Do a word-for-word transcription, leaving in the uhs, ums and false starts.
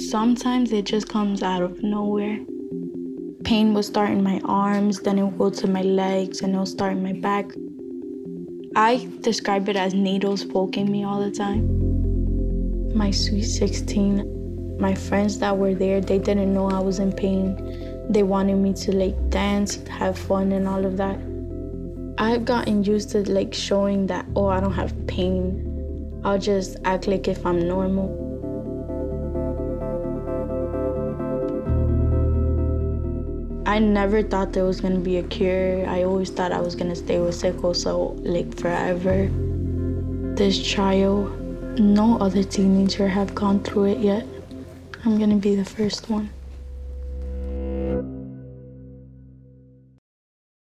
Sometimes it just comes out of nowhere. Pain will start in my arms, then it will go to my legs, and it will start in my back. I describe it as needles poking me all the time. My sweet sixteen, my friends that were there, they didn't know I was in pain. They wanted me to like dance, have fun, and all of that. I've gotten used to like showing that, oh, I don't have pain. I'll just act like if I'm normal. I never thought there was gonna be a cure. I always thought I was gonna stay with sickle cell like forever. This trial, no other teenager have gone through it yet. I'm gonna be the first one.